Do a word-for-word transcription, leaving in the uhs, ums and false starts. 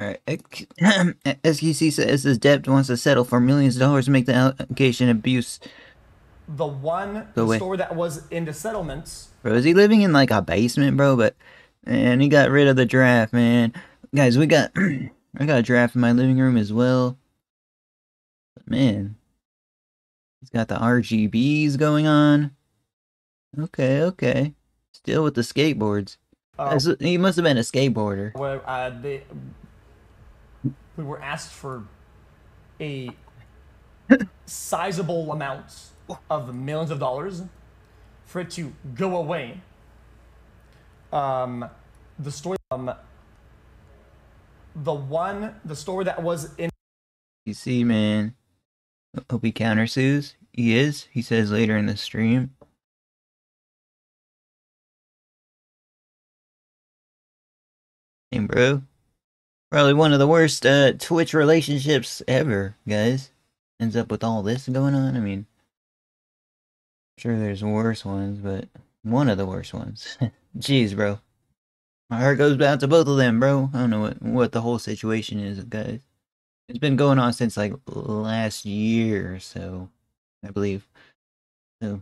Alright, X Q C says his debt wants to settle for millions of dollars to make the allegation abuse. The one the store that was into settlements. Bro, is he living in like a basement, bro? But, and he got rid of the draft, man. Guys, we got, I got a draft in my living room as well. But man, he's got the R G Bs going on. Okay, okay. Still with the skateboards. Uh, he must have been a skateboarder. Well, uh, they, we were asked for a sizable amount of millions of dollars for it to go away. Um, the store, um, the one, the store that was in. You see, man. Hope he countersues. He is. He says later in the stream. Hey, bro. Probably one of the worst uh, Twitch relationships ever, guys. Ends up with all this going on. I mean, I'm sure there's worse ones, but one of the worst ones. Jeez, bro. My heart goes out to both of them, bro. I don't know what, what the whole situation is, guys. It's been going on since, like, last year or so, I believe. So,